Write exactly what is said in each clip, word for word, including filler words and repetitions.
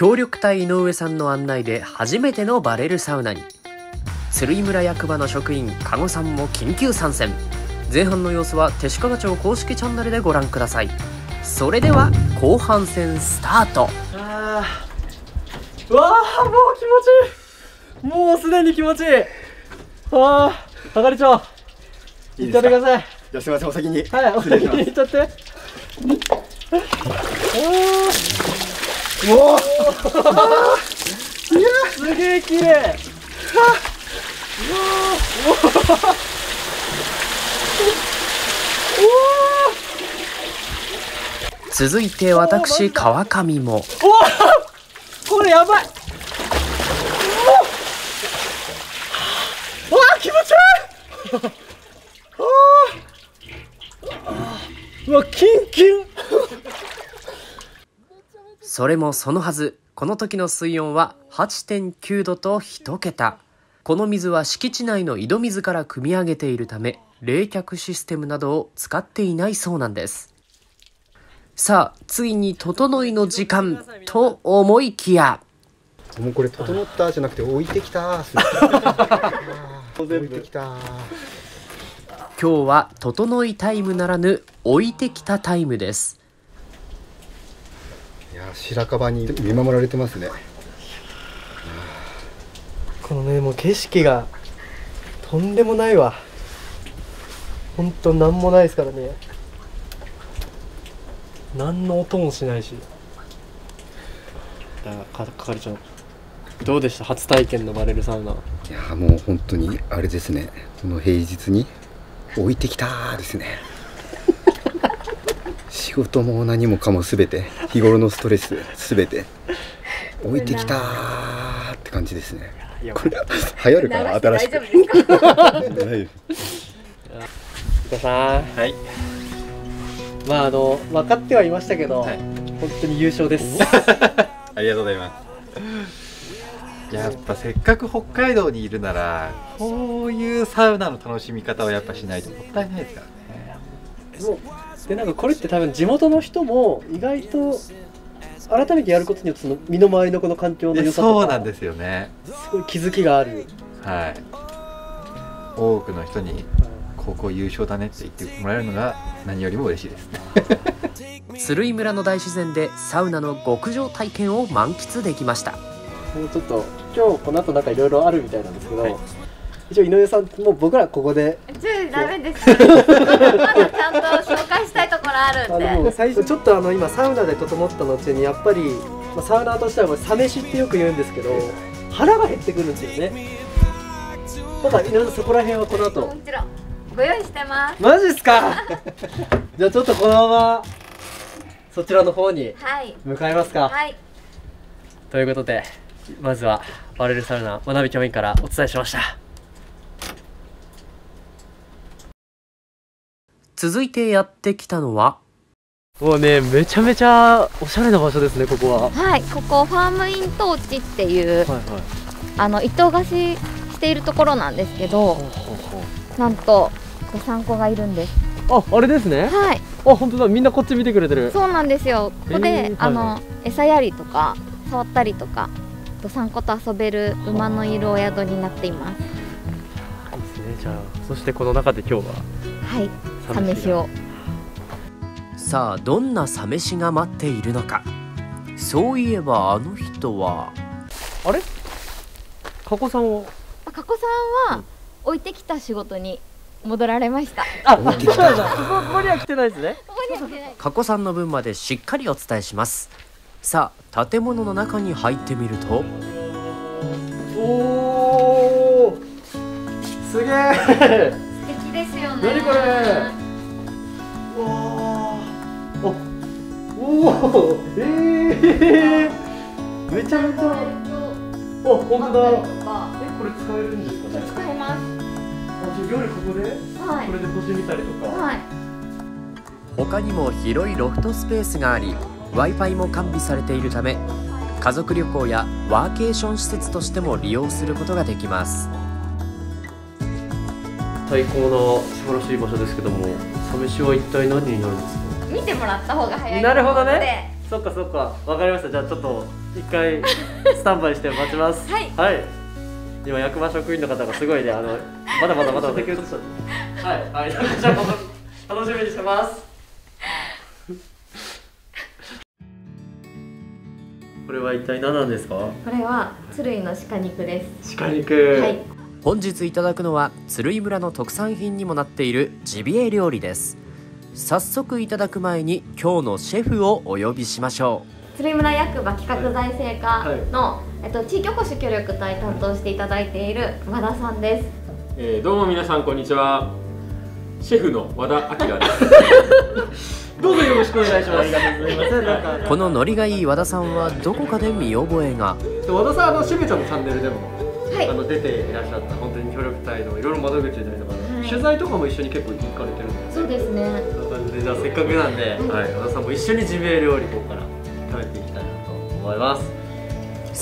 協力隊井上さんの案内で初めてのバレルサウナに、鶴居村役場の職員加護さんも緊急参戦。前半の様子は弟子屈町公式チャンネルでご覧ください。それでは後半戦スタート。あー、うわー、もう気持ちいい。もうすでに気持ちいい。あー、係長行ってください。じゃあすみません、お先に。はい、お先に行っちゃって。おお、いや、すげえ綺麗。はっ、おお。続いて私川上も。おお、これやばい。おお、わあ、気持ちいい。うわ、キンキン。それもそのはず、この時の水温は はちてんきゅうどといちけた。この水は敷地内の井戸水から汲み上げているため、冷却システムなどを使っていないそうなんです。さあ、ついに整いの時間と思いきや、もうこれ整ったじゃなくて置いてきた。置いてきた。今日は整いタイムならぬ置いてきたタイムです。いや、白樺に見守られてますね。このね、もう景色がとんでもないわ。ほんとなんもないですからね。何の音もしないし。係長、どうでした、初体験のバレルサウナ。いや、もう本当にあれですね、この平日に置いてきたーですね。仕事も何もかもすべて、日頃のストレスすべて置いてきたーって感じですね。これ流行るかな、新しく。伊藤さん、はい。まああの分かってはいましたけど、はい、本当に優勝です。ありがとうございます。やっぱせっかく北海道にいるなら、こういうサウナの楽しみ方をやっぱしないともったいないですからね。で、なんかこれって多分地元の人も意外と改めてやることによって、その身の回りのこの環境の良さとか、そうなんですよね、すごい気づきがある。はい、多くの人に高校優勝だねって言ってもらえるのが何よりも嬉しいですね。鶴居村の大自然でサウナの極上体験を満喫できました。もうちょっと今日この後なんかいろいろあるみたいなんですけど、はい、一応井上さん、もう僕らここでちょっとダメです。まだちゃんと紹介したいところあるんで。あの最初ちょっとあの今サウナで整った後にやっぱり、まあ、サウナーとしてはサメシってよく言うんですけど、腹が減ってくるんですよね。ただ井上さん、そこら辺はこの後もちろんご用意してます。マジっすか。じゃあちょっとこのままそちらの方に向かいますか。はい、ということで、まずはバレルサウナ学び教員からお伝えしました。続いてやってきたのは、もうね、めちゃめちゃおしゃれな場所ですね、ここは。はい、ここファームイントーチっていう、はい、はい、あの一棟貸ししているところなんですけど、なんとご参考がいるんです。あ、あれですね。はい、あ、本当だ、みんなこっち見てくれてる。そうなんですよ。ここであの餌やりとか触ったりとか、ドサンコと遊べる馬のいるお宿になっています。ですね。じゃあ、そしてこの中で今日は、はい、サメシを。さあ、どんなサメシが待っているのか。そういえばあの人は、あれ？加古さんを。加古さんは置いてきた仕事に戻られました。あ、ここには来てないですね。加古さんの分までしっかりお伝えします。さあ、建物の中に入ってみると、おー、すげー、素敵ですよね。何これ。うわー、お、おー、えー、めちゃめちゃ、お、本当だ。え、これ使えるんですかね。使えます。あ、じゃあ夜ここで、はい、これで星見たりとか。はい。他にも広いロフトスペースがあり、Wi-Fi も完備されているため、家族旅行やワーケーション施設としても利用することができます。最高の素晴らしい場所ですけども、サ飯は一体何になるんですか。見てもらった方が早い。なるほどね。そっかそっか、わかりました。じゃあちょっと一回スタンバイして待ちます。はい、はい、今役場職員の方がすごいね、あのまだまだまだまだはい、はい、じゃあ楽しみにしてます。これは一体何なんですか？これは鶴居の鹿肉です。鹿肉、はい、本日いただくのは鶴居村の特産品にもなっているジビエ料理です。早速いただく前に今日のシェフをお呼びしましょう。鶴居村役場企画財政課の、はいはい、えっと、地域おこし協力隊担当していただいている和田さんです。えー、どうも皆さんこんにちは、シェフの和田明です。どうぞよろしくお願いします。このノリがいい和田さんはどこかで見覚えが。和田さんはしめちゃんのチャンネルでも、はい、あの出ていらっしゃった本当に協力隊のいろいろ窓口で、はい、取材とかも一緒に結構行かれてるんです。そうですね。じゃあせっかくなんで、はい、和田さんも一緒にジビエ料理ここから食べていきたいなと思います。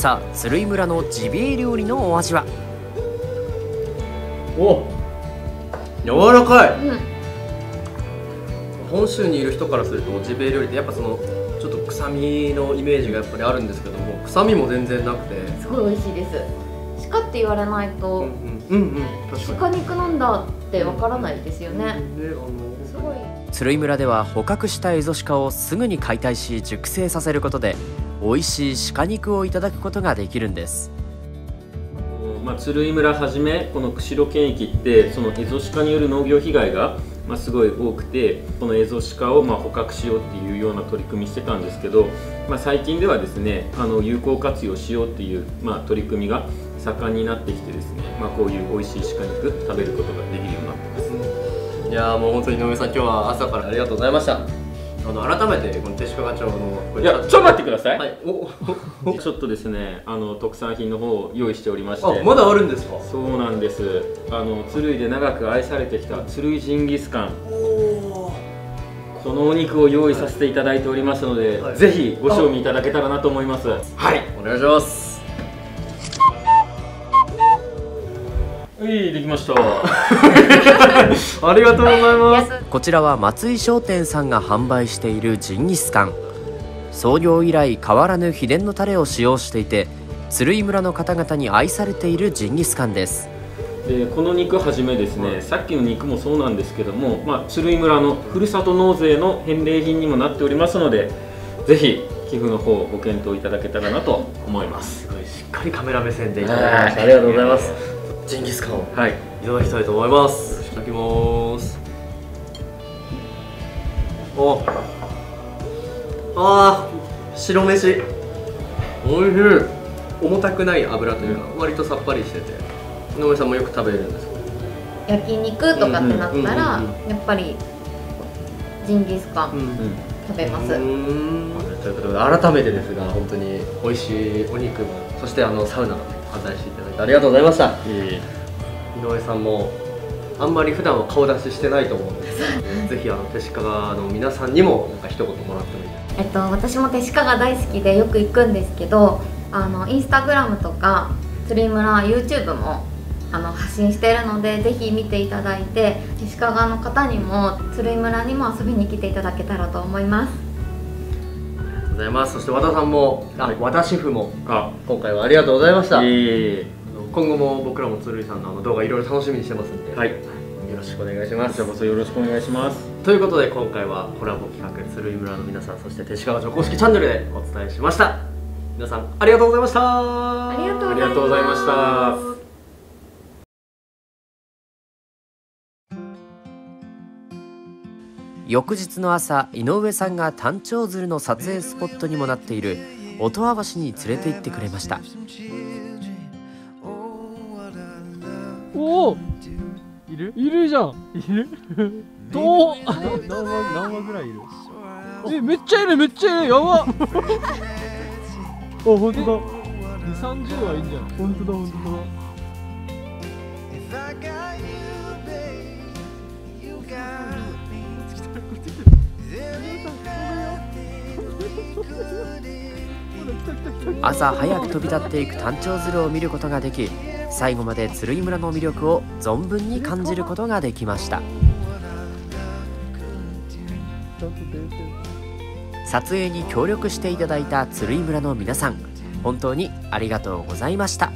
さあ鶴居村のジビエ料理のお味は。お、柔らかい。うん、本州にいる人からするとジビエ料理ってやっぱそのちょっと臭みのイメージがやっぱりあるんですけども、臭みも全然なくてすごい美味しいです。鹿って言われないと鹿肉なんだってわからないですよね。鶴居村では捕獲したエゾシカをすぐに解体し熟成させることで美味しい鹿肉をいただくことができるんです。まあ、鶴居村はじめこの釧路県域ってそのエゾシカによる農業被害がまあすごい多くて、このエゾシカをまあ捕獲しようっていうような取り組みしてたんですけど、まあ、最近ではですね、あの有効活用しようっていうまあ取り組みが盛んになってきてですね、まあ、こういう美味しい鹿肉食べることができるようになってます、ね。いやーもう本当に井上さん今日は朝からありがとうございました。あの改めてこの手鹿課長のいやちょっと待ってください、はい、おちょっとですね、あの特産品の方を用意しておりまして。あ、まだあるんですか？そうなんです。あの鶴居で長く愛されてきた鶴居ジンギスカン、このお肉を用意させていただいておりますので、はい、ぜひご賞味いただけたらなと思います。はい、お願いします。はい、できました。ありがとうございます。こちらは松井商店さんが販売しているジンギスカン。創業以来変わらぬ秘伝のタレを使用していて、鶴居村の方々に愛されているジンギスカンです。で、この肉はじめですね、さっきの肉もそうなんですけども、まあ鶴居村のふるさと納税の返礼品にもなっておりますので、ぜひ寄付の方をご検討いただけたらなと思います。すごいしっかりカメラ目線でいただきました。ありがとうございます。ジンギスカンをいただきたいと思います。いただきます。お、ああ、白飯。おいしい。重たくない油というか、割とさっぱりしてて、井上さんもよく食べるんですか？焼肉とかってなったら、やっぱりジンギスカン食べます。ということで、改めてですが、本当に美味しいお肉も、そしてあのサウナ。お話していただいてありがとうございました。井上さんもあんまり普段は顔出ししてないと思うんです。ぜひあの手鹿の皆さんにもなんか一言もらってもいいですか？えっと、私も手鹿が大好きでよく行くんですけど、あのインスタグラムとか鶴居村 ユーチューブ もあの発信してるので、ぜひ見ていただいて手鹿側の方にも鶴居村にも遊びに来ていただけたらと思います。ございます。そして和田さんも、あ、和田シェフも今回はありがとうございました。今後も僕らも鶴居さんの動画いろいろ楽しみにしてますんで、はい、よろしくお願いします。こちらこそよろしくお願いします。ということで今回はコラボ企画鶴居村の皆さん、そして手鹿課長公式チャンネルでお伝えしました。皆さんありがとうございました。ありがとうございました。翌日の朝、井上さんが丹頂鶴の撮影スポットにもなっている音羽橋に連れて行ってくれました。おお、いるいるじゃん、いる。どう何羽、何羽ぐらいいる？え、めっちゃいる、めっちゃいる、やば。あ、ほんとだ。に、さんじゅうはいいんじゃん。ほんとだ、ほんとだ。朝早く飛び立っていく丹頂鶴を見ることができ、最後まで鶴居村の魅力を存分に感じることができました。撮影に協力していただいた鶴居村の皆さん、本当にありがとうございました。